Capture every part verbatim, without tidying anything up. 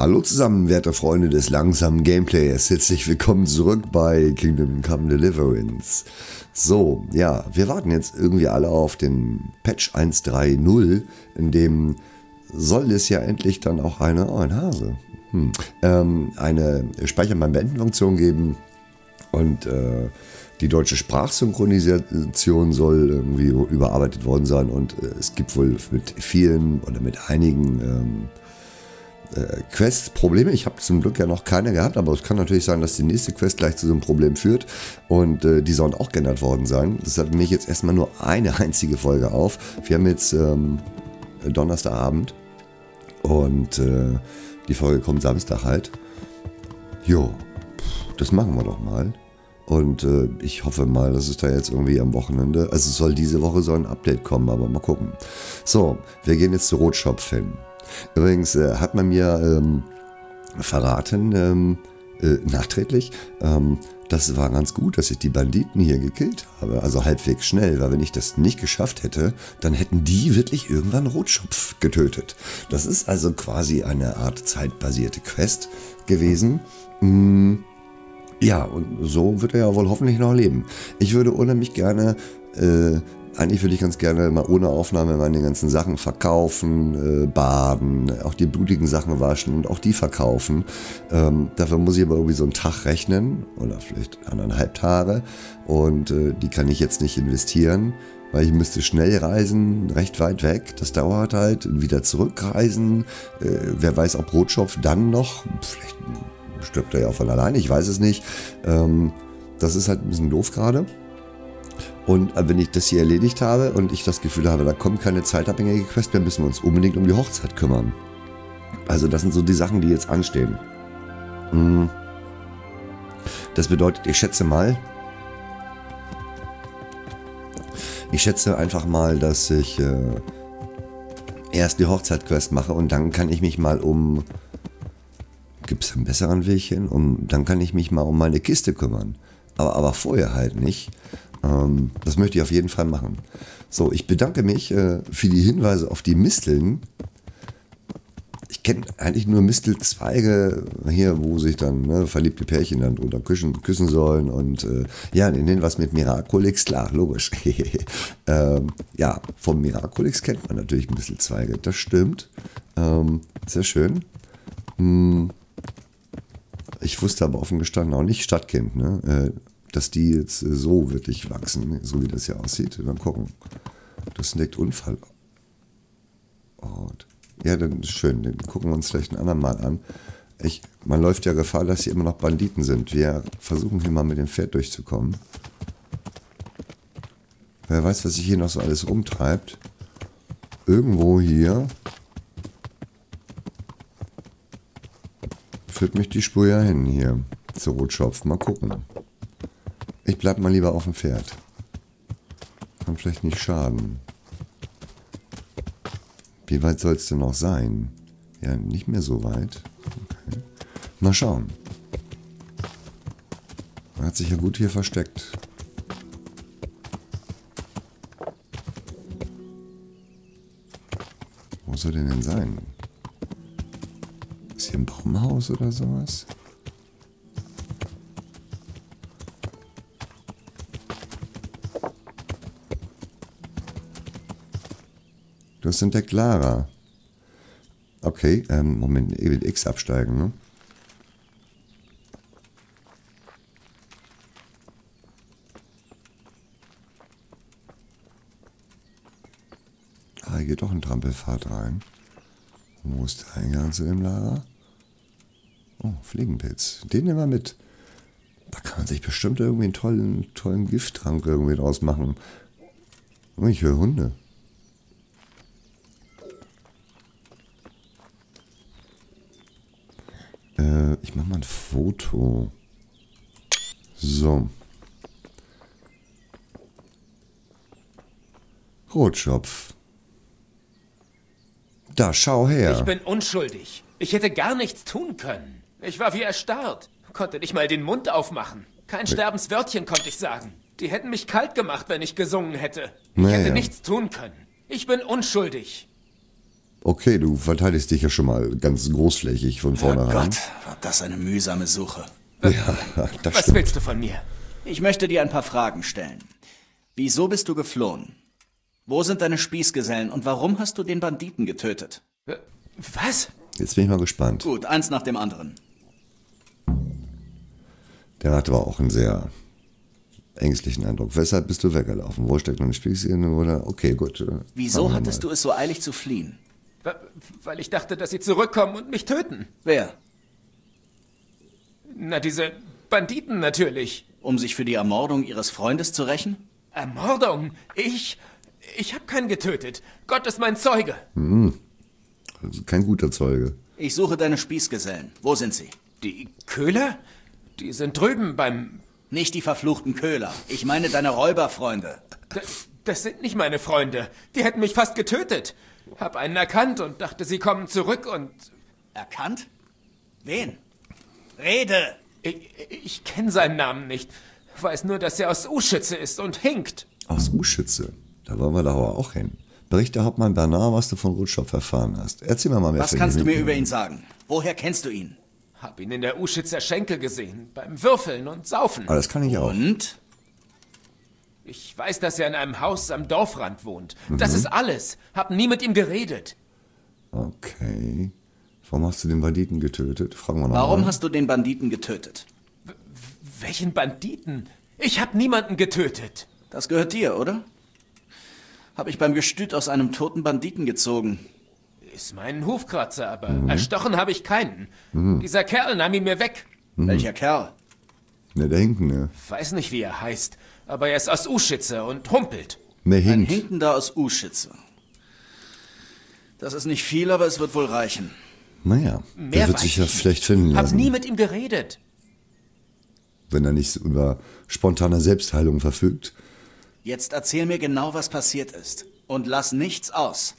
Hallo zusammen, werte Freunde des langsamen Gameplays. Herzlich willkommen zurück bei Kingdom Come Deliverance. So, ja, wir warten jetzt irgendwie alle auf den Patch eins Punkt drei Punkt null, in dem soll es ja endlich dann auch eine, oh, ein Hase, hm, ähm, eine Speicher-Beenden-Funktion geben und äh, die deutsche Sprachsynchronisation soll irgendwie überarbeitet worden sein und äh, es gibt wohl mit vielen oder mit einigen ähm, Äh, Quest-Probleme. Ich habe zum Glück ja noch keine gehabt, aber es kann natürlich sein, dass die nächste Quest gleich zu so einem Problem führt und äh, die sollen auch geändert worden sein. Das hat mich jetzt erstmal nur eine einzige Folge auf. Wir haben jetzt ähm, Donnerstagabend und äh, die Folge kommt Samstag halt. Jo, das machen wir doch mal. Und äh, ich hoffe mal, dass es da jetzt irgendwie am Wochenende, also es soll diese Woche so ein Update kommen, aber mal gucken. So, wir gehen jetzt zu Rotschopf hin. Übrigens äh, hat man mir ähm, verraten, ähm, äh, nachträglich, ähm, das war ganz gut, dass ich die Banditen hier gekillt habe. Also halbwegs schnell, weil wenn ich das nicht geschafft hätte, dann hätten die wirklich irgendwann Rotschopf getötet. Das ist also quasi eine Art zeitbasierte Quest gewesen. Mm, ja, und so wird er ja wohl hoffentlich noch leben. Ich würde unheimlich gerne... Äh, Eigentlich würde ich ganz gerne mal ohne Aufnahme meine ganzen Sachen verkaufen, äh, baden, auch die blutigen Sachen waschen und auch die verkaufen. Ähm, dafür muss ich aber irgendwie so einen Tag rechnen oder vielleicht anderthalb Tage und äh, die kann ich jetzt nicht investieren, weil ich müsste schnell reisen, recht weit weg, das dauert halt, wieder zurückreisen. Äh, wer weiß, ob Rotschopf dann noch, vielleicht stirbt er ja auch von alleine, ich weiß es nicht. Ähm, das ist halt ein bisschen doof gerade. Und wenn ich das hier erledigt habe und ich das Gefühl habe, da kommt keine zeitabhängige Quest mehr, müssen wir uns unbedingt um die Hochzeit kümmern. Also das sind so die Sachen, die jetzt anstehen. Das bedeutet, ich schätze mal, ich schätze einfach mal, dass ich äh, erst die Hochzeit-Quest mache und dann kann ich mich mal um, gibt es einen besseren Weg hin? Um, dann kann ich mich mal um meine Kiste kümmern. Aber, aber vorher halt nicht. Das möchte ich auf jeden Fall machen. So, ich bedanke mich äh, für die Hinweise auf die Misteln. Ich kenne eigentlich nur Mistelzweige hier, wo sich dann ne, verliebte Pärchen dann drunter küssen, küssen sollen. Und äh, ja, den nennen wir es mit Miraculix, klar, logisch. ähm, ja, vom Miraculix kennt man natürlich Mistelzweige, das stimmt. Ähm, sehr schön. Hm, ich wusste aber offen gestanden auch nicht Stadtkind, ne? Äh, dass die jetzt so wirklich wachsen, so wie das hier aussieht. Dann gucken. Das entdeckt Unfall. Ja, dann ist schön. Den gucken wir uns vielleicht ein andermal an. Ich, man läuft ja Gefahr, dass hier immer noch Banditen sind. Wir versuchen hier mal mit dem Pferd durchzukommen. Wer weiß, was sich hier noch so alles rumtreibt. Irgendwo hier führt mich die Spur ja hin hier zu Rotschopf. Mal gucken. Ich bleib mal lieber auf dem Pferd. Kann vielleicht nicht schaden. Wie weit soll es denn noch sein? Ja, nicht mehr so weit. Okay. Mal schauen. Man hat sich ja gut hier versteckt. Wo soll der denn sein? Ist hier ein Baumhaus oder sowas? Du hast entdeckt Lara. Okay, ähm, Moment, ich will X absteigen, ne? Ah, hier geht doch ein Trampelpfad rein. Wo ist der Eingang zu dem Lara? Oh, Fliegenpilz. Den nehmen wir mit. Da kann man sich bestimmt irgendwie einen tollen, tollen Gifttrank irgendwie draus machen. Oh, ich höre Hunde. Ich mache mal ein Foto. So. Rotschopf. Da, schau her. Ich bin unschuldig. Ich hätte gar nichts tun können. Ich war wie erstarrt. Konnte nicht mal den Mund aufmachen. Kein Sterbenswörtchen konnte ich sagen. Die hätten mich kalt gemacht, wenn ich gesungen hätte. Ich naja. hätte nichts tun können. Ich bin unschuldig. Okay, du verteidigst dich ja schon mal ganz großflächig von vornherein. Oh Gott, war das eine mühsame Suche. Ja, das Was stimmt. willst du von mir? Ich möchte dir ein paar Fragen stellen. Wieso bist du geflohen? Wo sind deine Spießgesellen und warum hast du den Banditen getötet? Was? Jetzt bin ich mal gespannt. Gut, eins nach dem anderen. Der hatte aber auch einen sehr ängstlichen Eindruck. Weshalb bist du weggelaufen? Wo steckt meine Spießgesellen oder? Okay, gut. Wieso hattest du es so eilig zu fliehen? Weil ich dachte, dass sie zurückkommen und mich töten. Wer? Na, diese Banditen natürlich. Um sich für die Ermordung ihres Freundes zu rächen? Ermordung? Ich? Ich habe keinen getötet. Gott ist mein Zeuge. Hm. Also kein guter Zeuge. Ich suche deine Spießgesellen. Wo sind sie? Die Köhler? Die sind drüben beim... Nicht die verfluchten Köhler. Ich meine deine Räuberfreunde. Das, das sind nicht meine Freunde. Die hätten mich fast getötet. Hab einen erkannt und dachte, sie kommen zurück und... Erkannt? Wen? Rede! Ich, ich kenne seinen Namen nicht. Weiß nur, dass er aus Uschütze ist und hinkt. Aus Uschütze? Da wollen wir da aber auch hin. Bericht der Hauptmann Bernard, was du von Rotschopf erfahren hast. Erzähl mir mal mehr. Was kannst du mir über ihn sagen? Woher kennst du ihn? Hab ihn in der Uschützer Schenke gesehen, beim Würfeln und Saufen. Ah, das kann ich auch. Und? Ich weiß, dass er in einem Haus am Dorfrand wohnt. Mhm. Das ist alles. Hab nie mit ihm geredet. Okay. Warum hast du den Banditen getötet? Fragen wir noch Warum mal. hast du den Banditen getötet? W- welchen Banditen? Ich hab niemanden getötet. Das gehört dir, oder? Hab ich beim Gestüt aus einem toten Banditen gezogen. Ist mein Hufkratzer, aber mhm. erstochen habe ich keinen. Mhm. Dieser Kerl nahm ihn mir weg. Mhm. Welcher Kerl? Na, der Hinken, ja. Weiß nicht, wie er heißt. Aber er ist aus Uschütze und humpelt. Ne, Ein Hinkender aus Uschütze. Das ist nicht viel, aber es wird wohl reichen. Naja, Mehr der wird sich ja vielleicht finden lassen. Hab nie mit ihm geredet. Wenn er nicht über spontane Selbstheilung verfügt. Jetzt erzähl mir genau, was passiert ist. Und lass nichts aus.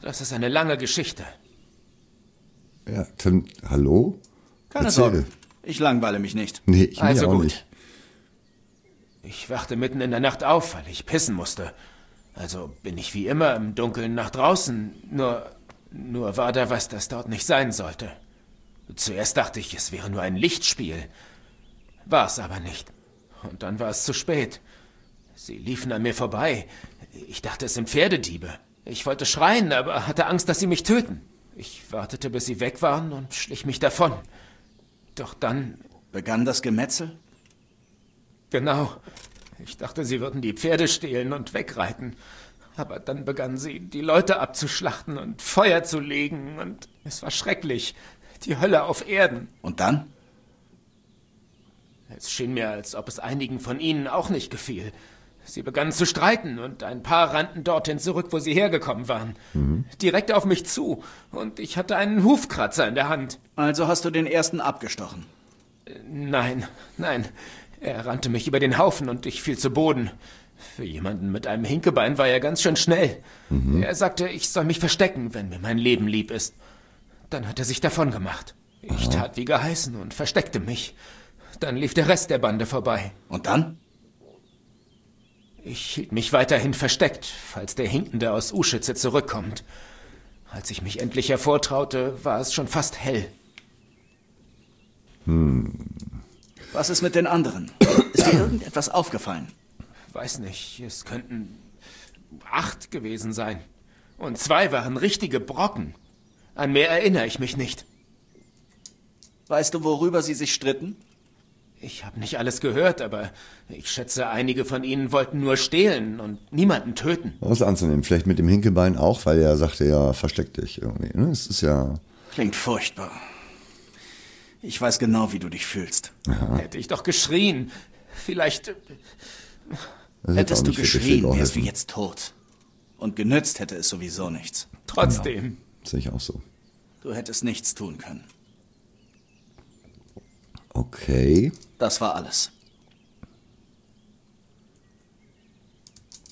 Das ist eine lange Geschichte. Ja, dann, hallo? Keine erzähl. Sorge, ich langweile mich nicht. Nee, ich also mich auch gut. nicht. Ich wachte mitten in der Nacht auf, weil ich pissen musste. Also bin ich wie immer im Dunkeln nach draußen. Nur, nur war da was, das dort nicht sein sollte. Zuerst dachte ich, es wäre nur ein Lichtspiel. War es aber nicht. Und dann war es zu spät. Sie liefen an mir vorbei. Ich dachte, es sind Pferdediebe. Ich wollte schreien, aber hatte Angst, dass sie mich töten. Ich wartete, bis sie weg waren und schlich mich davon. Doch dann... Begann das Gemetzel? Genau. Ich dachte, sie würden die Pferde stehlen und wegreiten. Aber dann begannen sie, die Leute abzuschlachten und Feuer zu legen. Und es war schrecklich. Die Hölle auf Erden. Und dann? Es schien mir, als ob es einigen von ihnen auch nicht gefiel. Sie begannen zu streiten und ein paar rannten dorthin zurück, wo sie hergekommen waren. Mhm. Direkt auf mich zu. Und ich hatte einen Hufkratzer in der Hand. Also hast du den ersten abgestochen? Nein, nein. Er rannte mich über den Haufen und ich fiel zu Boden. Für jemanden mit einem Hinkebein war er ganz schön schnell. Mhm. Er sagte, ich soll mich verstecken, wenn mir mein Leben lieb ist. Dann hat er sich davon gemacht. Ich Aha. tat wie geheißen und versteckte mich. Dann lief der Rest der Bande vorbei. Und dann? Ich hielt mich weiterhin versteckt, falls der Hinkende aus Uschütze zurückkommt. Als ich mich endlich hervortraute, war es schon fast hell. Hm... Was ist mit den anderen? Ist dir irgendetwas aufgefallen? Weiß nicht. Es könnten acht gewesen sein. Und zwei waren richtige Brocken. An mehr erinnere ich mich nicht. Weißt du, worüber sie sich stritten? Ich habe nicht alles gehört, aber ich schätze, einige von ihnen wollten nur stehlen und niemanden töten. Was anzunehmen. Vielleicht mit dem Hinkebein auch, weil er sagte ja, versteck dich irgendwie. Ne? Es ist ja... Klingt furchtbar. Ich weiß genau, wie du dich fühlst. Aha. Hätte ich doch geschrien. Vielleicht... Hättest du geschrien, wärst du jetzt tot. Und genützt hätte es sowieso nichts. Trotzdem. Genau. Sehe ich auch so. Du hättest nichts tun können. Okay. Das war alles.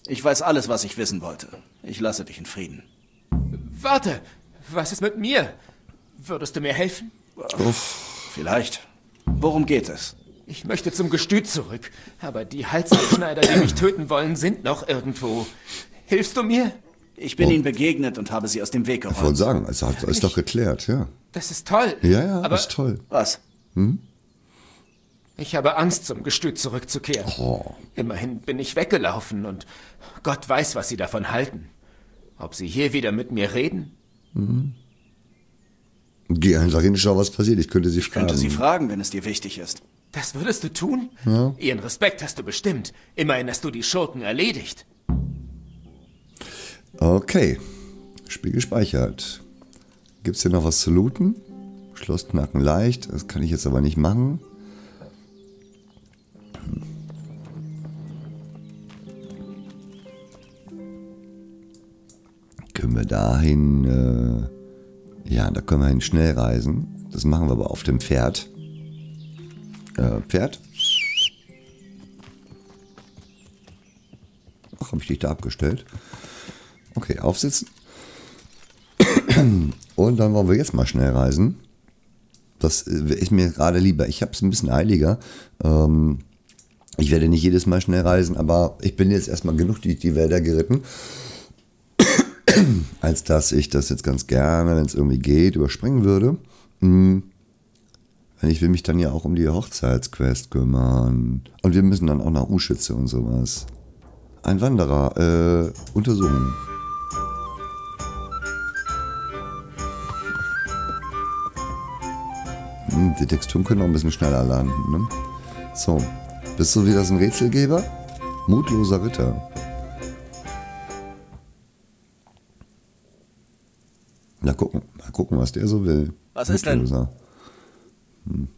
Ich weiß alles, was ich wissen wollte. Ich lasse dich in Frieden. Warte! Was ist mit mir? Würdest du mir helfen? Uff. Vielleicht. Worum geht es? Ich möchte zum Gestüt zurück, aber die Halsabschneider, die mich töten wollen, sind noch irgendwo. Hilfst du mir? Ich bin oh. Ihnen begegnet und habe Sie aus dem Weg geräumt. Ich wollte sagen, es hat, ist doch geklärt, ja. Das ist toll. Ja, ja, aber ist toll. Was? Hm? Ich habe Angst, zum Gestüt zurückzukehren. Oh. Immerhin bin ich weggelaufen und Gott weiß, was Sie davon halten. Ob Sie hier wieder mit mir reden? Mhm. Geh einfach hin, schau, was passiert. Ich könnte Sie fragen. Ich könnte Sie fragen, wenn es dir wichtig ist. Das würdest du tun? Ja. Ihren Respekt hast du bestimmt. Immerhin hast du die Schurken erledigt. Okay. Spiel gespeichert. Gibt es hier noch was zu looten? Schloss knacken leicht. Das kann ich jetzt aber nicht machen. Können wir dahin, äh, ja, da können wir hin schnell reisen. Das machen wir aber auf dem Pferd. Äh, Pferd? Ach, habe ich dich da abgestellt? Okay, aufsitzen. Und dann wollen wir jetzt mal schnell reisen. Das ist mir gerade lieber. Ich habe es ein bisschen heiliger. Ähm, ich werde nicht jedes Mal schnell reisen, aber ich bin jetzt erstmal genug die, die Wälder geritten. Als dass ich das jetzt ganz gerne, wenn es irgendwie geht, überspringen würde. Hm. Ich will mich dann ja auch um die Hochzeitsquest kümmern. Und wir müssen dann auch nach Uschütze und sowas. Ein Wanderer, äh, untersuchen. Hm, die Texturen können auch ein bisschen schneller laden, ne? So, bist du wieder so ein Rätselgeber? Mutloser Ritter. Na gucken, mal gucken, was der so will. Was ist denn? Hm.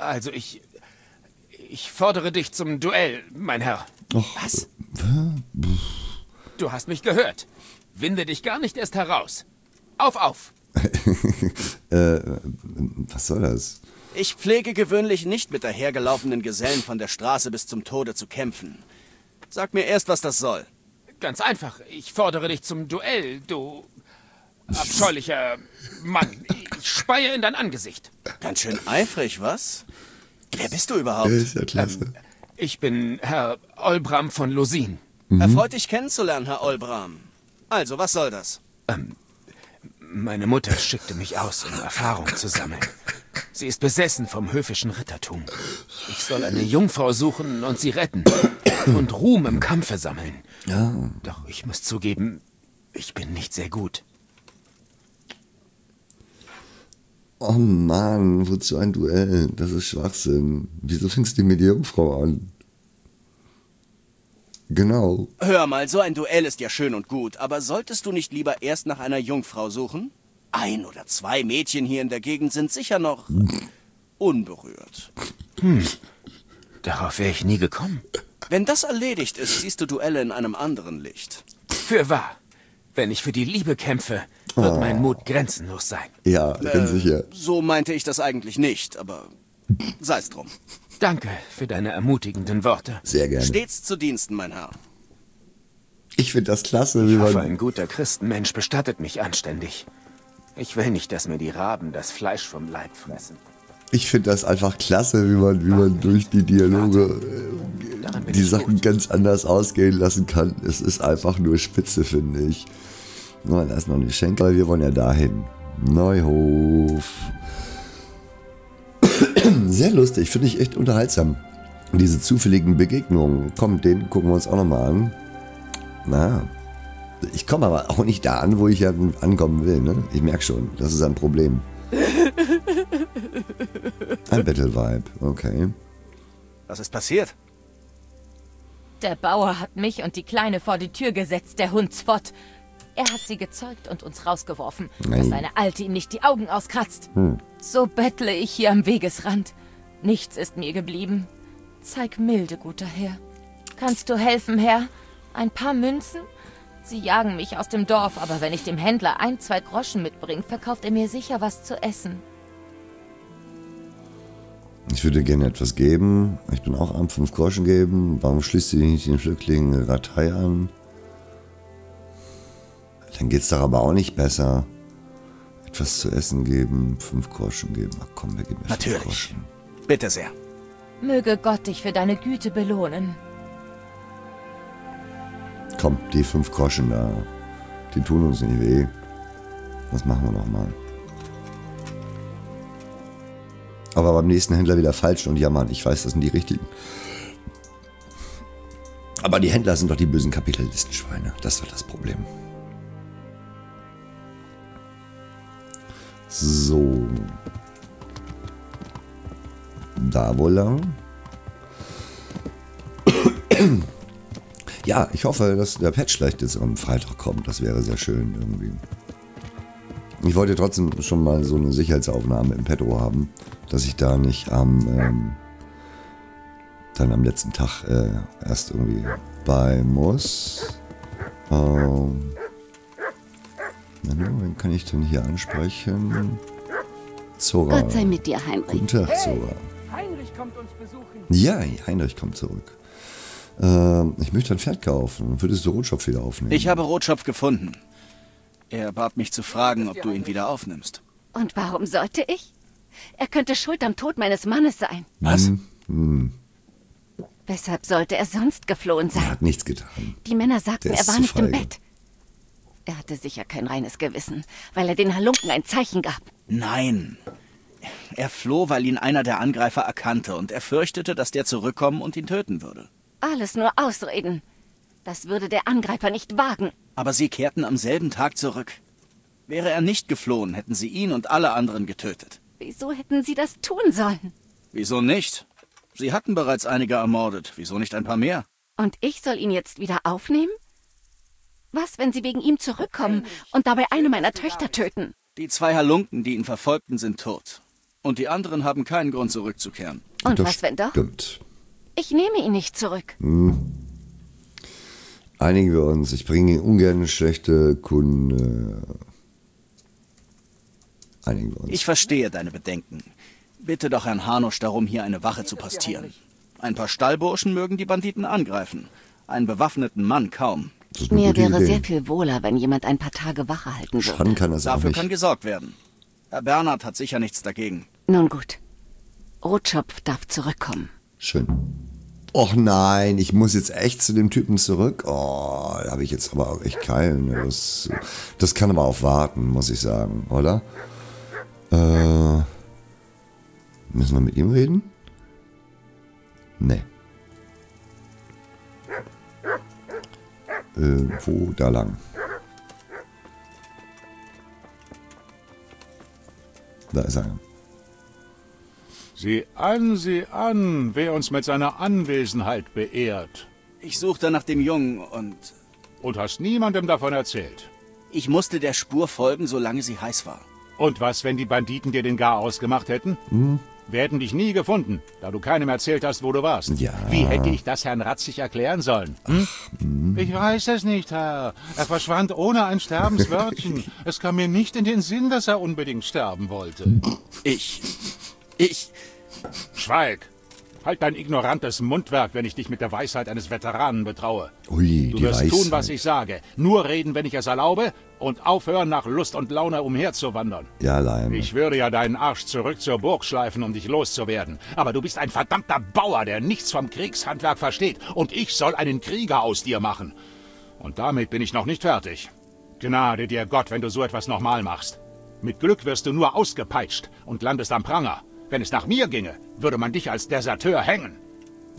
Also ich, ich fordere dich zum Duell, mein Herr. Och, was? Äh, du hast mich gehört. Winde dich gar nicht erst heraus. Auf, auf. äh, was soll das? Ich pflege gewöhnlich nicht mit dahergelaufenen Gesellen von der Straße bis zum Tode zu kämpfen. Sag mir erst, was das soll. Ganz einfach. Ich fordere dich zum Duell, du... abscheulicher Mann, ich speie in dein Angesicht. Ganz schön eifrig, was? Wer bist du überhaupt? Das ist ja klasse. Ähm, ich bin Herr Olbram von Lossin. Mhm. Erfreut, dich kennenzulernen, Herr Olbram. Also, was soll das? Ähm, meine Mutter schickte mich aus, um Erfahrung zu sammeln. Sie ist besessen vom höfischen Rittertum. Ich soll eine Jungfrau suchen und sie retten und Ruhm im Kampfe sammeln. Ja. Doch ich muss zugeben, ich bin nicht sehr gut. Oh Mann, wozu ein Duell? Das ist Schwachsinn. Wieso fängst du mit der Jungfrau an? Genau. Hör mal, so ein Duell ist ja schön und gut, aber solltest du nicht lieber erst nach einer Jungfrau suchen? Ein oder zwei Mädchen hier in der Gegend sind sicher noch unberührt. Hm, darauf wäre ich nie gekommen. Wenn das erledigt ist, siehst du Duelle in einem anderen Licht. Für wahr. Wenn ich für die Liebe kämpfe, wird oh. mein Mut grenzenlos sein. Ja, ganz äh, sicher. So meinte ich das eigentlich nicht, aber sei's drum. Danke für deine ermutigenden Worte. Sehr gerne. Stets zu Diensten, mein Herr. Ich finde das klasse. Ich wie hoffe, man... ein guter Christenmensch bestattet mich anständig. Ich will nicht, dass mir die Raben das Fleisch vom Leib fressen. Ich finde das einfach klasse, wie man, wie man durch die Dialoge äh, die Sachen gut. ganz anders ausgehen lassen kann. Es ist einfach nur spitze, finde ich. Na, da ist noch ein Geschenk, weil wir wollen ja dahin. Neuhof. Sehr lustig, finde ich echt unterhaltsam. Diese zufälligen Begegnungen. Komm, den gucken wir uns auch nochmal an. Na, ich komme aber auch nicht da an, wo ich ja ankommen will, ne? Ich merke schon, das ist ein Problem. Ein Battle-Vibe, okay. Was ist passiert? Der Bauer hat mich und die Kleine vor die Tür gesetzt, der Hundsfott. Er hat sie gezeugt und uns rausgeworfen, Nein. dass eine Alte ihm nicht die Augen auskratzt. Hm. So bettle ich hier am Wegesrand. Nichts ist mir geblieben. Zeig Milde, guter Herr. Kannst du helfen, Herr? Ein paar Münzen? Sie jagen mich aus dem Dorf, aber wenn ich dem Händler ein, zwei Groschen mitbringe, verkauft er mir sicher was zu essen. Ich würde gerne etwas geben. Ich bin auch am fünf Groschen geben. Warum schließt ihr nicht den Flüchtling Ratai an? Dann geht's doch aber auch nicht besser. Etwas zu essen geben, fünf Groschen geben. Ach komm, wir geben mir fünf Groschen. Natürlich. Bitte sehr. Möge Gott dich für deine Güte belohnen. Komm, die fünf Groschen da. Die tun uns nicht weh. Das machen wir nochmal. Aber beim nächsten Händler wieder falsch und jammern. Ich weiß, das sind die richtigen. Aber die Händler sind doch die bösen Kapitalistenschweine. Das ist doch das Problem. So. Da wohl lang. Ja, ich hoffe, dass der Patch vielleicht jetzt am Freitag kommt. Das wäre sehr schön irgendwie. Ich wollte trotzdem schon mal so eine Sicherheitsaufnahme im Petto haben, dass ich da nicht am ähm, dann am letzten Tag äh, erst irgendwie bei muss. Ähm, na, wen kann ich denn hier ansprechen? Zora. Gott sei mit dir, Heinrich. Guten Tag, Zora. Hey, Heinrich kommt uns besuchen. Ja, Heinrich kommt zurück. Ähm, ich möchte ein Pferd kaufen. Würdest du Rotschopf wieder aufnehmen? Ich habe Rotschopf gefunden. Er bat mich zu fragen, ob du ihn wieder aufnimmst. Und warum sollte ich? Er könnte schuld am Tod meines Mannes sein. Was? Hm. Weshalb sollte er sonst geflohen sein? Er hat nichts getan. Die Männer sagten, er war nicht feige. Im Bett. Er hatte sicher kein reines Gewissen, weil er den Halunken ein Zeichen gab. Nein. Er floh, weil ihn einer der Angreifer erkannte und er fürchtete, dass der zurückkommen und ihn töten würde. Alles nur Ausreden. Das würde der Angreifer nicht wagen. Aber sie kehrten am selben Tag zurück. Wäre er nicht geflohen, hätten sie ihn und alle anderen getötet. Wieso hätten sie das tun sollen? Wieso nicht? Sie hatten bereits einige ermordet. Wieso nicht ein paar mehr? Und ich soll ihn jetzt wieder aufnehmen? Was, wenn sie wegen ihm zurückkommen und dabei eine meiner Töchter töten? Die zwei Halunken, die ihn verfolgten, sind tot. Und die anderen haben keinen Grund, zurückzukehren. Und das was, wenn doch? Stimmt. Ich nehme ihn nicht zurück. Hm. Einigen wir uns. Ich bringe ungern schlechte Kunde. Einigen wir uns. Ich verstehe deine Bedenken. Bitte doch Herrn Hanusch darum, hier eine Wache zu postieren. Ein paar Stallburschen mögen die Banditen angreifen. Einen bewaffneten Mann kaum. Mir wäre sehr viel wohler, wenn jemand ein paar Tage Wache halten würde. Kann das Dafür kann gesorgt werden. Herr Bernard hat sicher nichts dagegen. Nun gut. Rotschopf darf zurückkommen. Schön. Och nein, ich muss jetzt echt zu dem Typen zurück. Oh, da habe ich jetzt aber auch echt keinen. Das, das kann aber auch warten, muss ich sagen, oder? Äh, müssen wir mit ihm reden? Nee. Äh, wo? Da lang. Da ist er. Sieh an, sieh an, wer uns mit seiner Anwesenheit beehrt. Ich suchte nach dem Jungen und... Und hast niemandem davon erzählt? Ich musste der Spur folgen, solange sie heiß war. Und was, wenn die Banditen dir den Garaus gemacht hätten? Hm? Wir hätten dich nie gefunden, da du keinem erzählt hast, wo du warst. Ja. Wie hätte ich das Herrn Ratzig erklären sollen? Hm? Ach, ich weiß es nicht, Herr. Er verschwand ohne ein Sterbenswörtchen. Es kam mir nicht in den Sinn, dass er unbedingt sterben wollte. Ich... Ich... Schweig! Halt dein ignorantes Mundwerk, wenn ich dich mit der Weisheit eines Veteranen betraue. Ui, du wirst tun, was ich sage. Nur reden, wenn ich es erlaube und aufhören, nach Lust und Laune umherzuwandern. Ja, Leim. Ich würde ja deinen Arsch zurück zur Burg schleifen, um dich loszuwerden. Aber du bist ein verdammter Bauer, der nichts vom Kriegshandwerk versteht. Und ich soll einen Krieger aus dir machen. Und damit bin ich noch nicht fertig. Gnade dir Gott, wenn du so etwas nochmal machst. Mit Glück wirst du nur ausgepeitscht und landest am Pranger. Wenn es nach mir ginge, würde man dich als Deserteur hängen.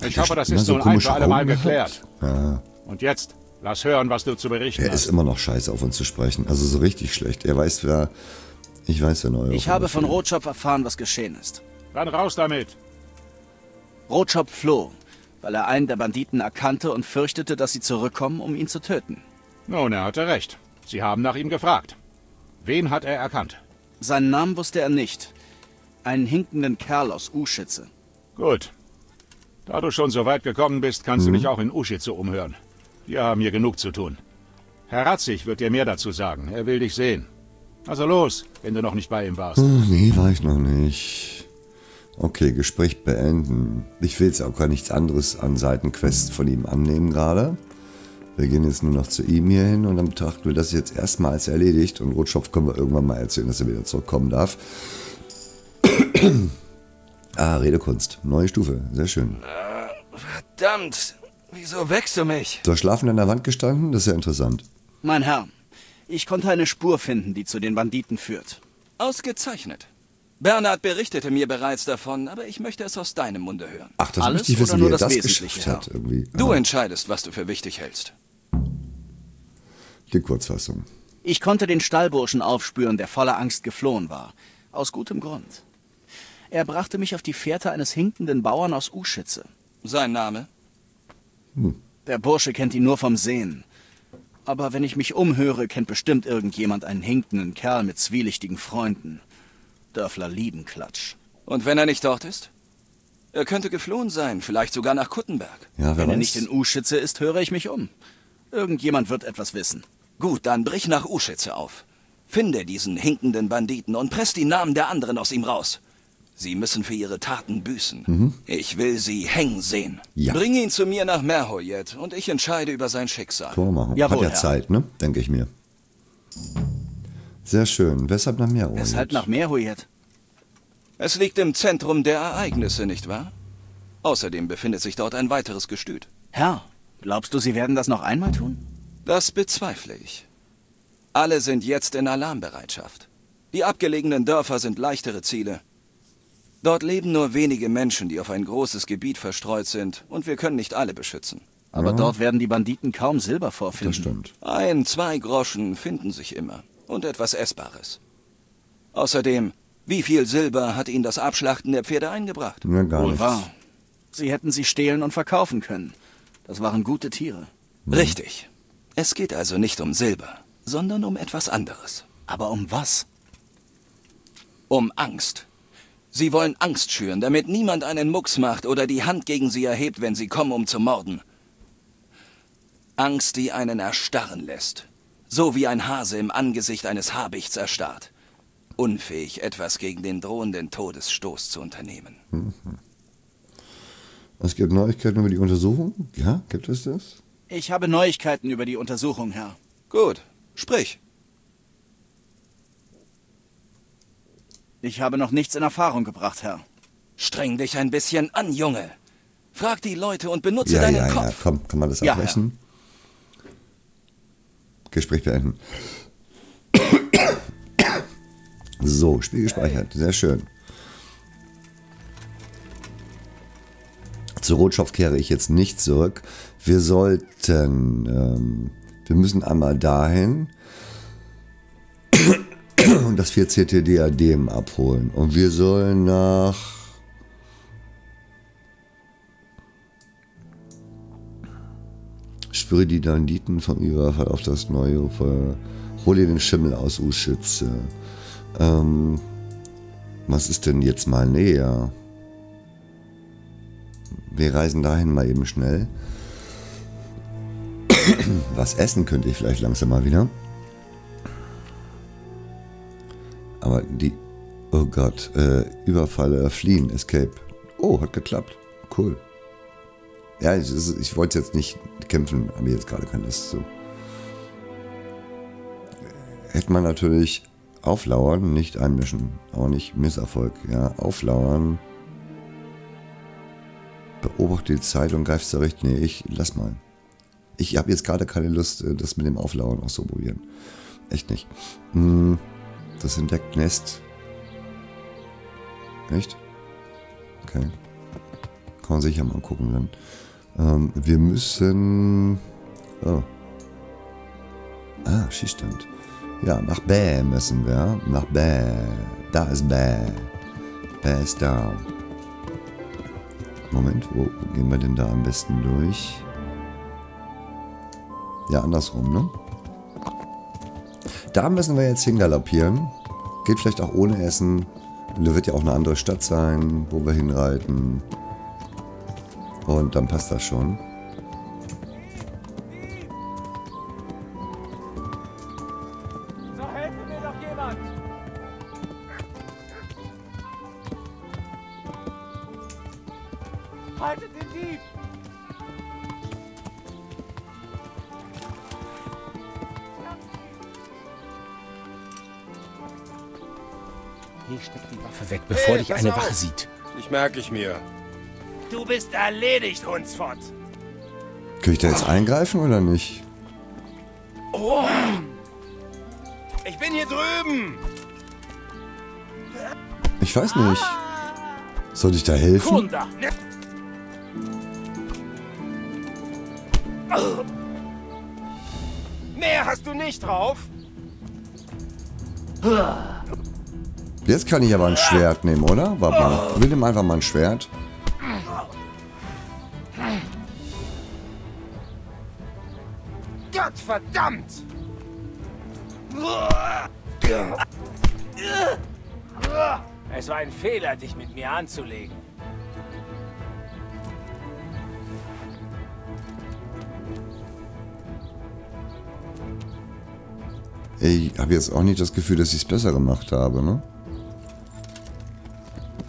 Ich hoffe, das ist so ein für alle Mal geklärt. Ja. Und jetzt, lass hören, was du zu berichten hast. Er ist immer noch scheiße, auf uns zu sprechen. Also so richtig schlecht. Er weiß, wer... Ich weiß, wer Neuhof. Ich habe von Rotschopf erfahren, was geschehen ist. Dann raus damit! Rotschopf floh, weil er einen der Banditen erkannte und fürchtete, dass sie zurückkommen, um ihn zu töten. Nun, er hatte recht. Sie haben nach ihm gefragt. Wen hat er erkannt? Seinen Namen wusste er nicht. Einen hinkenden Kerl aus Uschütze. Gut. Da du schon so weit gekommen bist, kannst mhm. du dich auch in Uschütze umhören. Wir haben hier genug zu tun. Herr Ratzig wird dir mehr dazu sagen. Er will dich sehen. Also los, wenn du noch nicht bei ihm warst. Oh, nee, war ich noch nicht. Okay, Gespräch beenden. Ich will jetzt auch gar nichts anderes an Seitenquests von ihm annehmen gerade. Wir gehen jetzt nur noch zu ihm hier hin und dann betrachten wir das jetzt erstmal als erledigt. Und Rotschopf können wir irgendwann mal erzählen, dass er wieder zurückkommen darf. Ah, Redekunst. Neue Stufe. Sehr schön. Verdammt. Wieso wächst du mich? Du hast schlafend an der Wand gestanden? Das ist ja interessant. Mein Herr, Ich konnte eine Spur finden, die zu den Banditen führt. Ausgezeichnet. Bernard berichtete mir bereits davon, aber ich möchte es aus deinem Munde hören. Ach, das möchte ich wissen, wie er das geschafft hat. Irgendwie. Du entscheidest, was du für wichtig hältst. Die Kurzfassung. Ich konnte den Stallburschen aufspüren, der voller Angst geflohen war. Aus gutem Grund. Er brachte mich auf die Fährte eines hinkenden Bauern aus Uschütze. Sein Name? Hm. Der Bursche kennt ihn nur vom Sehen. Aber wenn ich mich umhöre, kennt bestimmt irgendjemand einen hinkenden Kerl mit zwielichtigen Freunden. Dörfler lieben Klatsch. Und wenn er nicht dort ist? Er könnte geflohen sein, vielleicht sogar nach Kuttenberg. Ja, wenn er nicht in Uschütze ist, höre ich mich um. Irgendjemand wird etwas wissen. Gut, dann brich nach Uschütze auf. Finde diesen hinkenden Banditen und press die Namen der anderen aus ihm raus. Sie müssen für ihre Taten büßen. Mhm. Ich will sie hängen sehen. Ja. Bring ihn zu mir nach Merhojed und ich entscheide über sein Schicksal. Jawohl, hat ja Zeit, ne? Denke ich mir. Sehr schön. Weshalb nach Merhojed? Weshalb nach Merhojed? Es liegt im Zentrum der Ereignisse, nicht wahr? Außerdem befindet sich dort ein weiteres Gestüt. Herr, glaubst du, sie werden das noch einmal tun? Das bezweifle ich. Alle sind jetzt in Alarmbereitschaft. Die abgelegenen Dörfer sind leichtere Ziele. Dort leben nur wenige Menschen, die auf ein großes Gebiet verstreut sind, und wir können nicht alle beschützen. Aber ja, dort werden die Banditen kaum Silber vorfinden. Das stimmt. Ein, zwei Groschen finden sich immer. Und etwas Essbares. Außerdem, wie viel Silber hat ihnen das Abschlachten der Pferde eingebracht? Ja, gar nichts. Wohl wahr. Sie hätten sie stehlen und verkaufen können. Das waren gute Tiere. Ja. Richtig. Es geht also nicht um Silber, sondern um etwas anderes. Aber um was? Um Angst. Sie wollen Angst schüren, damit niemand einen Mucks macht oder die Hand gegen sie erhebt, wenn sie kommen, um zu morden. Angst, die einen erstarren lässt. So wie ein Hase im Angesicht eines Habichts erstarrt. Unfähig, etwas gegen den drohenden Todesstoß zu unternehmen. Es gibt Neuigkeiten über die Untersuchung? Ja, gibt es das? Ich habe Neuigkeiten über die Untersuchung, Herr. Gut, sprich. Ich habe noch nichts in Erfahrung gebracht, Herr. Streng dich ein bisschen an, Junge. Frag die Leute und benutze ja, deinen ja, Kopf. Ja, komm, kann man das ja, abbrechen? Gespräch beenden. So, Spiel gespeichert. Sehr schön. Zu Rotschopf kehre ich jetzt nicht zurück. Wir sollten... Ähm, wir müssen einmal dahin... und das vierzehnte Diadem abholen. Und wir sollen nach... Spüre die Banditen von Überfall auf das neue Feuer. Hol dir den Schimmel aus, Uschütze. Ähm, was ist denn jetzt mal näher? Wir reisen dahin mal eben schnell. Was essen könnte ich vielleicht langsam mal wieder. Aber die... Oh Gott, äh, Überfalle, fliehen, Escape. Oh, hat geklappt. Cool. Ja, ich, ich wollte jetzt nicht kämpfen, aber jetzt gerade kann das so. Hätte man natürlich auflauern, nicht einmischen. Auch nicht Misserfolg, ja. Auflauern. Beobachte die Zeit und greif zurecht. Nee, ich lass mal. Ich habe jetzt gerade keine Lust, das mit dem Auflauern auch so probieren. Echt nicht. Hm. Das entdeckt Nest. Echt? Okay. Kann man sicher mal gucken dann. Ähm, wir müssen... Oh. Ah, Schießstand. Ja, nach Bäh müssen wir. Nach Bäh. Da ist Bäh. Bäh ist da. Moment, wo gehen wir denn da am besten durch? Ja, andersrum, ne? Da müssen wir jetzt hingaloppieren. Geht vielleicht auch ohne Essen. Da wird ja auch eine andere Stadt sein, wo wir hinreiten. Und dann passt das schon. So, helfe mir doch jemand! Haltet den Dieb! Steck die Waffe weg, bevor hey, dich eine Wache sieht. Ich merke ich mir. Du bist erledigt, Hundsfott. Kann ich da jetzt eingreifen oder nicht? Oh. Ich bin hier drüben. Ich weiß nicht. Soll ich da helfen? Mehr hast du nicht drauf. Jetzt kann ich aber ein Schwert nehmen, oder? Warte mal. Ich will ihm einfach mal ein Schwert. Gottverdammt! Es war ein Fehler, dich mit mir anzulegen. Ich habe jetzt auch nicht das Gefühl, dass ich es besser gemacht habe, ne?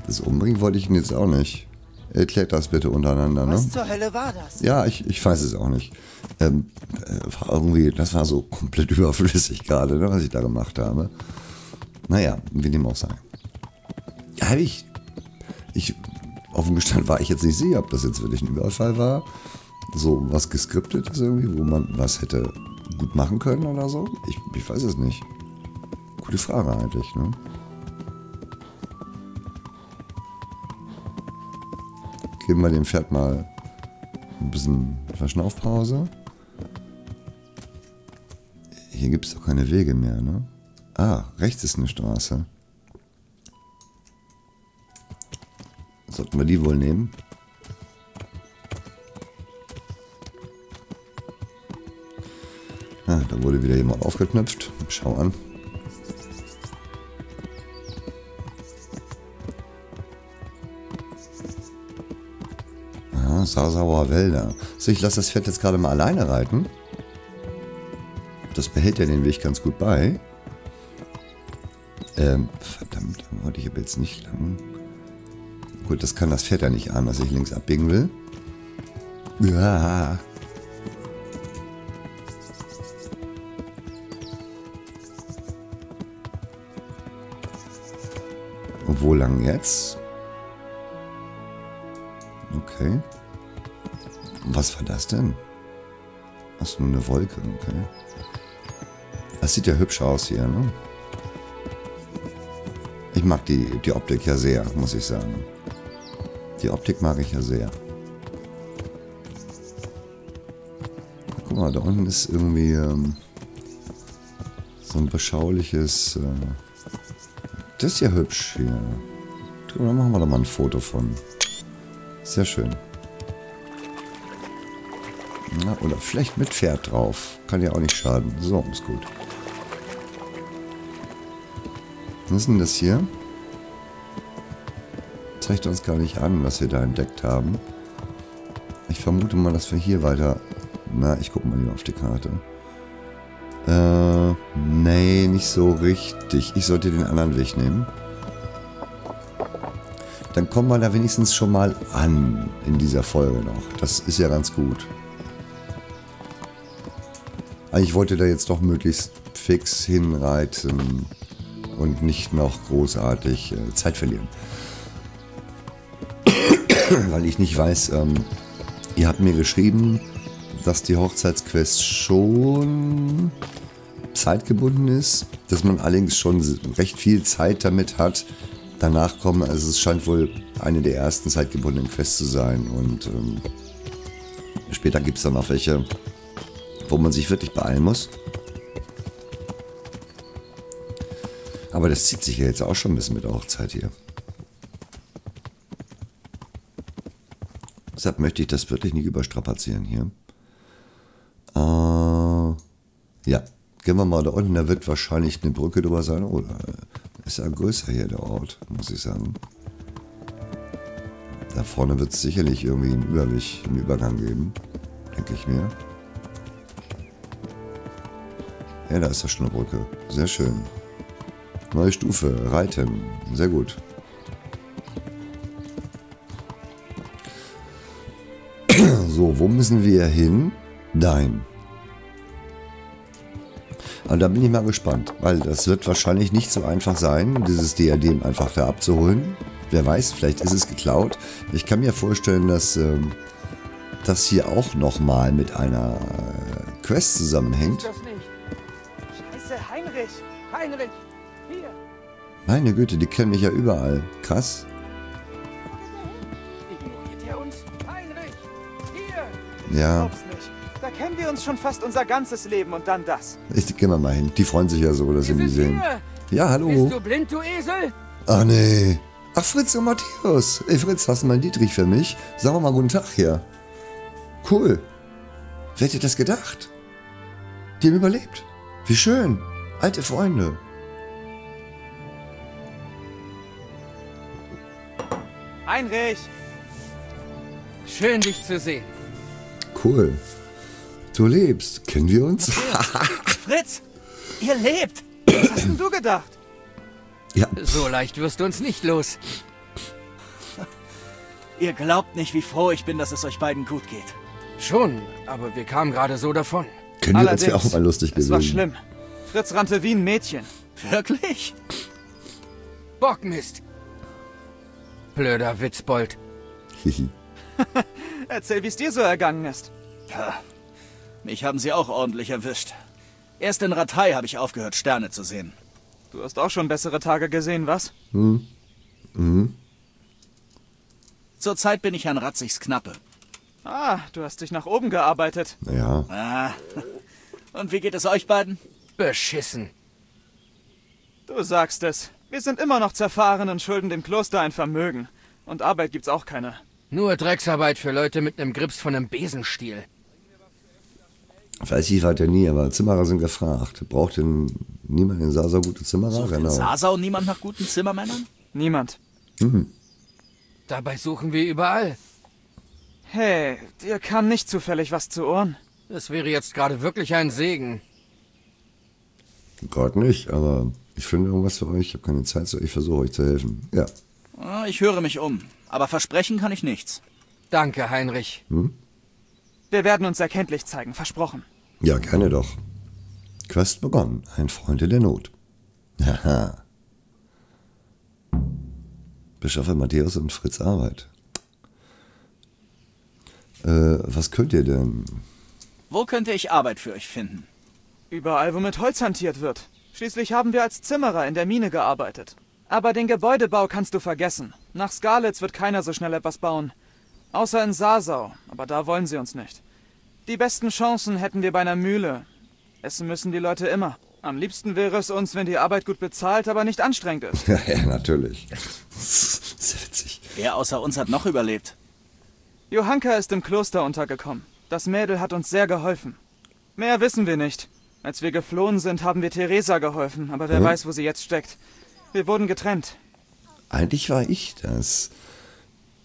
Das Umbringen wollte ich ihn jetzt auch nicht. Erklärt das bitte untereinander, ne? Was zur Hölle war das? Ja, ich, ich weiß es auch nicht. Ähm, irgendwie, das war so komplett überflüssig gerade, ne, was ich da gemacht habe. Naja, wie dem auch sei. Habe ich, ich, offen gestanden war ich jetzt nicht sicher, ob das jetzt wirklich ein Überfall war. So was Geskriptetes irgendwie, wo man was hätte gut machen können oder so. Ich, ich weiß es nicht. Gute Frage eigentlich, ne? Geben wir dem Pferd mal ein bisschen Verschnaufpause. Hier gibt es doch keine Wege mehr, ne? Ah, rechts ist eine Straße. Sollten wir die wohl nehmen? Ah, da wurde wieder jemand aufgeknöpft. Schau an. Sasauer Wälder. So, ich lasse das Pferd jetzt gerade mal alleine reiten. Das behält ja den Weg ganz gut bei. Ähm, verdammt, dann wollte ich aber jetzt nicht lang. Gut, das kann das Pferd ja nicht ahnen, dass ich links abbiegen will. Ja. Und wo lang jetzt? Okay. Was war das denn? Das ist nur eine Wolke, okay. Das sieht ja hübsch aus hier, ne? Ich mag die, die Optik ja sehr, muss ich sagen. Die Optik mag ich ja sehr. Guck mal, da unten ist irgendwie ähm, so ein beschauliches... Äh, das ist ja hübsch hier. Da machen wir doch mal ein Foto von. Sehr schön. Na, oder vielleicht mit Pferd drauf. Kann ja auch nicht schaden. So, ist gut. Was ist denn das hier? Zeigt uns gar nicht an, was wir da entdeckt haben. Ich vermute mal, dass wir hier weiter... Na, ich gucke mal lieber auf die Karte. Äh, nee, nicht so richtig. Ich sollte den anderen Weg nehmen. Dann kommen wir da wenigstens schon mal an in dieser Folge noch. Das ist ja ganz gut. Ich wollte da jetzt doch möglichst fix hinreiten und nicht noch großartig Zeit verlieren. Weil ich nicht weiß, ähm, ihr habt mir geschrieben, dass die Hochzeitsquest schon zeitgebunden ist. Dass man allerdings schon recht viel Zeit damit hat, danach kommen. Also es scheint wohl eine der ersten zeitgebundenen Quests zu sein. Und ähm, später gibt es dann noch welche, wo man sich wirklich beeilen muss. Aber das zieht sich ja jetzt auch schon ein bisschen mit der Hochzeit hier. Deshalb möchte ich das wirklich nicht überstrapazieren hier. Äh, ja, gehen wir mal da unten. Da wird wahrscheinlich eine Brücke drüber sein. Oder ist ja größer hier der Ort, muss ich sagen. Da vorne wird es sicherlich irgendwie einen Überweg, einen Übergang geben, denke ich mir. Ja, da ist doch schon eine Brücke. Sehr schön. Neue Stufe, reiten. Sehr gut. So, wo müssen wir hin? Nein. Aber da bin ich mal gespannt, weil das wird wahrscheinlich nicht so einfach sein, dieses Diadem einfach da abzuholen. Wer weiß, vielleicht ist es geklaut. Ich kann mir vorstellen, dass ähm, das hier auch nochmal mit einer äh, Quest zusammenhängt. Scheiße, Heinrich! Heinrich, hier. Meine Güte, die kennen mich ja überall. Krass. Ignoriert ihr uns? Heinrich, hier. Ja. Ich glaub's nicht. Da kennen wir uns schon fast unser ganzes Leben und dann das. Ich geh mal mal hin. Die freuen sich ja so, dass sie mich sehen. Ja, hallo. Bist du blind, du Esel? Ach nee. Ach, Fritz und Matthias. Ey, Fritz, hast du mal einen Dietrich für mich? Sagen wir mal guten Tag hier. Cool. Wer hätte das gedacht? Die haben überlebt. Wie schön. Alte Freunde. Heinrich. Schön, dich zu sehen. Cool. Du lebst. Kennen wir uns? Fritz, ihr lebt. Was hast denn du gedacht? Ja. So leicht wirst du uns nicht los. Ihr glaubt nicht, wie froh ich bin, dass es euch beiden gut geht. Schon, aber wir kamen gerade so davon. Können wir uns ja auch mal lustig gesehen. Es war schlimm. Fritz rannte wie ein Mädchen. Wirklich? Bockmist. Blöder Witzbold. Erzähl, wie es dir so ergangen ist. Ja, mich haben sie auch ordentlich erwischt. Erst in Ratai habe ich aufgehört, Sterne zu sehen. Du hast auch schon bessere Tage gesehen, was? Hm. Mhm. Zurzeit bin ich Herrn Ratzigs Knappe. Ah, du hast dich nach oben gearbeitet. Ja. Ah. Und wie geht es euch beiden? Beschissen. Du sagst es. Wir sind immer noch zerfahren und schulden dem Kloster ein Vermögen. Und Arbeit gibt's auch keine. Nur Drecksarbeit für Leute mit einem Grips von einem Besenstiel. Vielleicht war der nie, aber Zimmerer sind gefragt. Braucht denn niemand in Sasau gute Zimmerer? Sucht genau. In Sasau niemand nach guten Zimmermännern? Niemand. Mhm. Dabei suchen wir überall. Hey, dir kam nicht zufällig was zu Ohren. Das wäre jetzt gerade wirklich ein Segen. Gott nicht, aber ich finde irgendwas für euch. Ich habe keine Zeit, so ich versuche euch zu helfen. Ja. Ich höre mich um, aber versprechen kann ich nichts. Danke, Heinrich. Hm? Wir werden uns erkenntlich zeigen, versprochen. Ja, gerne doch. Quest begonnen. Ein Freund in der Not. Haha. Beschaffe Matthias und Fritz Arbeit. Äh, was könnt ihr denn? Wo könnte ich Arbeit für euch finden? Überall, wo mit Holz hantiert wird. Schließlich haben wir als Zimmerer in der Mine gearbeitet. Aber den Gebäudebau kannst du vergessen. Nach Skalitz wird keiner so schnell etwas bauen. Außer in Sasau, aber da wollen sie uns nicht. Die besten Chancen hätten wir bei einer Mühle. Essen müssen die Leute immer. Am liebsten wäre es uns, wenn die Arbeit gut bezahlt, aber nicht anstrengend ist. Ja, ja, natürlich. Sehr witzig. Wer außer uns hat noch überlebt? Johanka ist im Kloster untergekommen. Das Mädel hat uns sehr geholfen. Mehr wissen wir nicht. Als wir geflohen sind, haben wir Theresa geholfen, aber wer hm? weiß, wo sie jetzt steckt. Wir wurden getrennt. Eigentlich war ich das.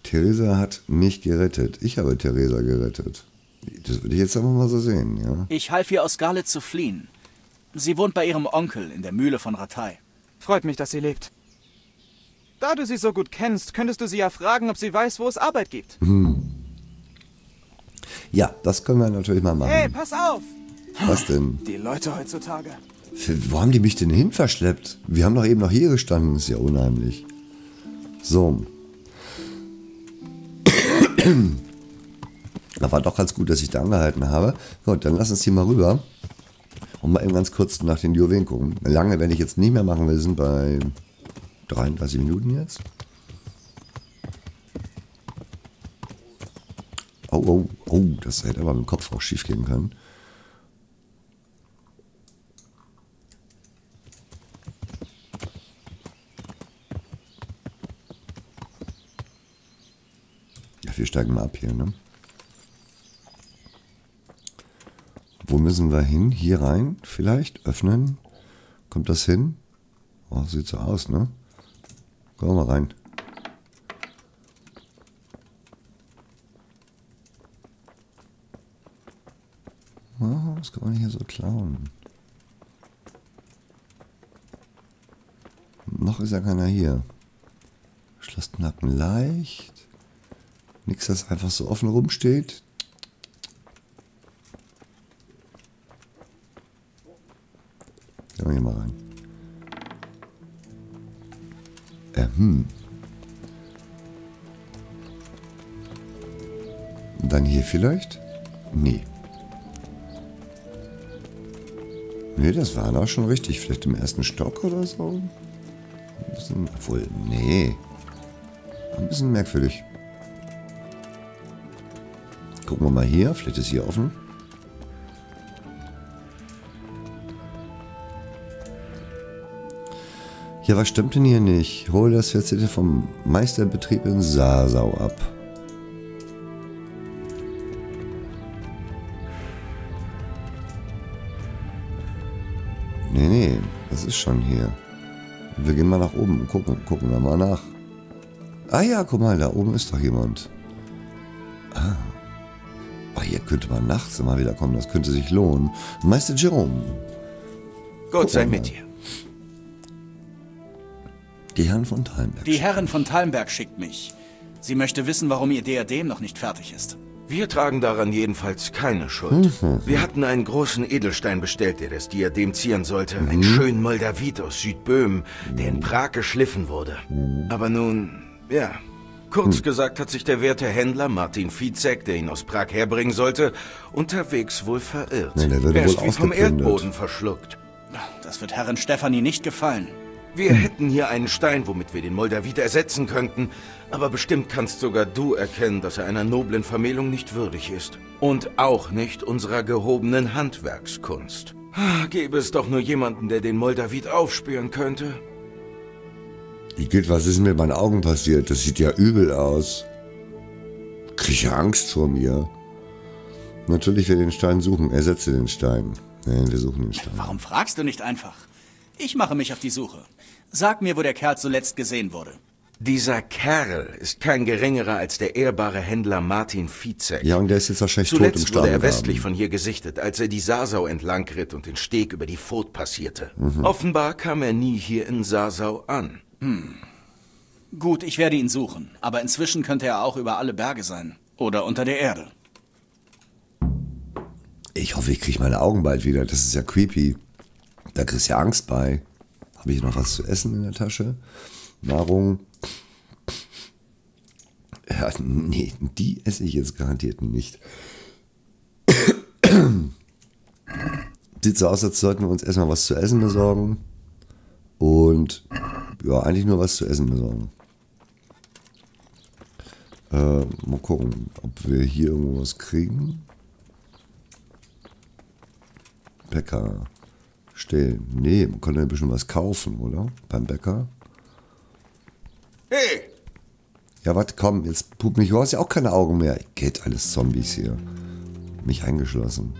Theresa hat mich gerettet. Ich habe Theresa gerettet. Das würde ich jetzt einfach mal so sehen, ja? Ich half ihr aus Skalitz zu fliehen. Sie wohnt bei ihrem Onkel in der Mühle von Ratai. Freut mich, dass sie lebt. Da du sie so gut kennst, könntest du sie ja fragen, ob sie weiß, wo es Arbeit gibt. Hm. Ja, das können wir natürlich mal machen. Hey, pass auf! Was denn? Die Leute heutzutage. Wo haben die mich denn hin verschleppt? Wir haben doch eben noch hier gestanden. Ist ja unheimlich. So. Da war doch ganz gut, dass ich da angehalten habe. Gut, dann lass uns hier mal rüber. Und mal eben ganz kurz nach den Juwelen gucken. Lange werde ich jetzt nicht mehr machen. Wir sind bei dreiunddreißig Minuten jetzt. Oh, oh, oh. Das hätte aber mit dem Kopf auch schief gehen können. Wir steigen mal ab hier, ne? Wo müssen wir hin? Hier rein vielleicht? Öffnen? Kommt das hin? Oh, sieht so aus, ne? Kommen wir mal rein. Oh, das kann man hier so klauen. Noch ist ja keiner hier. Schlossknacken leicht. Nichts, das einfach so offen rumsteht. Gehen wir hier mal rein. Äh, hm. Und dann hier vielleicht? Nee. Nee, das war da schon richtig. Vielleicht im ersten Stock oder so. Ein bisschen, obwohl, nee. Ein bisschen merkwürdig. Gucken wir mal hier. Vielleicht ist hier offen. Ja, was stimmt denn hier nicht? Hol das Verzählte vom Meisterbetrieb in Sasau ab. Nee, nee, das ist schon hier. Wir gehen mal nach oben und gucken, gucken wir mal nach. Ah ja, guck mal, da oben ist doch jemand. Ah. Oh, hier könnte man nachts immer wieder kommen, das könnte sich lohnen. Meister Jerome. Gott sei mit dir. Die Herren von Thalenberg. Die Herren von Thalenberg schickt mich. Sie möchte wissen, warum ihr Diadem noch nicht fertig ist. Wir tragen daran jedenfalls keine Schuld. Wir hatten einen großen Edelstein bestellt, der das Diadem zieren sollte. Mhm. Einen schönen Moldavit aus Südböhmen, der in Prag geschliffen wurde. Aber nun, ja. Kurz mhm. gesagt hat sich der werte Händler Martin Fizek, der ihn aus Prag herbringen sollte, unterwegs wohl verirrt. Ja, der wurde er ist wohl wie vom Erdboden verschluckt. Das wird Herrin Stephanie nicht gefallen. Wir hätten hier einen Stein, womit wir den Moldaviter ersetzen könnten, aber bestimmt kannst sogar du erkennen, dass er einer noblen Vermählung nicht würdig ist. Und auch nicht unserer gehobenen Handwerkskunst. Gäbe es doch nur jemanden, der den Moldavit aufspüren könnte. Igitt, was ist mit meinen Augen passiert? Das sieht ja übel aus. Krieg ich Angst vor mir. Natürlich, wir den Stein suchen. Ersetze den Stein. Nein, wir suchen den Stein. Warum fragst du nicht einfach? Ich mache mich auf die Suche. Sag mir, wo der Kerl zuletzt gesehen wurde. Dieser Kerl ist kein geringerer als der ehrbare Händler Martin Fizek. Ja, und der ist jetzt wahrscheinlich tot im Stahlgraben. Zuletzt wurde er westlich von hier gesichtet, als er die Sasau entlang ritt und den Steg über die Furt passierte. Mhm. Offenbar kam er nie hier in Sasau an. Hm. Gut, ich werde ihn suchen. Aber inzwischen könnte er auch über alle Berge sein. Oder unter der Erde. Ich hoffe, ich kriege meine Augen bald wieder. Das ist ja creepy. Da kriegst du ja Angst bei. Habe ich noch was zu essen in der Tasche? Nahrung. Ja, nee, die esse ich jetzt garantiert nicht. Sieht so aus, als sollten wir uns erstmal was zu essen besorgen. Und ja, eigentlich nur was zu essen besorgen. Äh, mal gucken, ob wir hier irgendwo was kriegen. Bäcker. Stellen. Nee, man konnte ein bisschen was kaufen, oder? Beim Bäcker. Hey! Ja, warte, komm, jetzt pup mich, du hast ja auch keine Augen mehr. Geht alles Zombies hier. Mich eingeschlossen.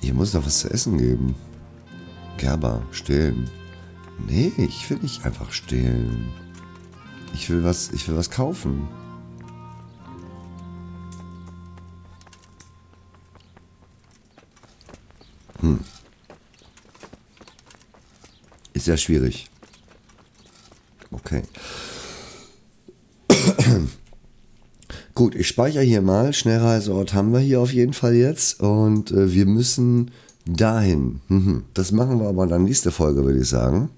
Hier muss doch was zu essen geben. Gerber, stehlen. Nee, ich will nicht einfach stehlen. Ich will was, ich will was kaufen. Hm. Ist ja schwierig. Okay. Gut, ich speichere hier mal. Schnellreiseort haben wir hier auf jeden Fall jetzt. Und äh, wir müssen dahin. Mhm. Das machen wir aber in der nächsten Folge, würde ich sagen.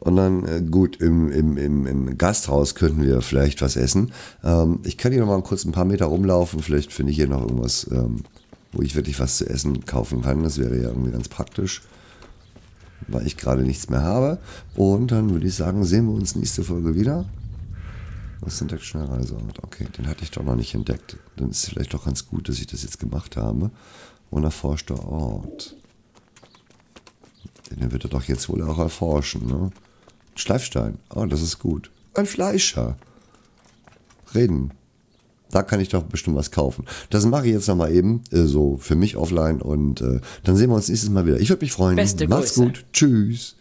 Und dann, äh, gut, im, im, im, im Gasthaus könnten wir vielleicht was essen. Ähm, ich kann hier noch mal kurz ein paar Meter rumlaufen. Vielleicht finde ich hier noch irgendwas... Ähm, wo ich wirklich was zu essen kaufen kann. Das wäre ja irgendwie ganz praktisch, weil ich gerade nichts mehr habe. Und dann würde ich sagen, sehen wir uns nächste Folge wieder. Was sind das? Schnellreiseort. Okay, den hatte ich doch noch nicht entdeckt. Dann ist es vielleicht doch ganz gut, dass ich das jetzt gemacht habe. Unerforschter Ort. Den wird er doch jetzt wohl auch erforschen, ne? Schleifstein. Oh, das ist gut. Ein Fleischer. Reden. Da kann ich doch bestimmt was kaufen. Das mache ich jetzt nochmal eben, äh, so für mich offline. Und äh, dann sehen wir uns nächstes Mal wieder. Ich würde mich freuen. Beste Macht's Grüße. Gut. Tschüss.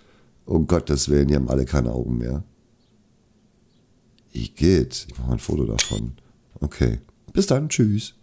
Um Gottes Willen, die haben alle keine Augen mehr. Igitt. Ich mache mal ein Foto davon. Okay. Bis dann. Tschüss.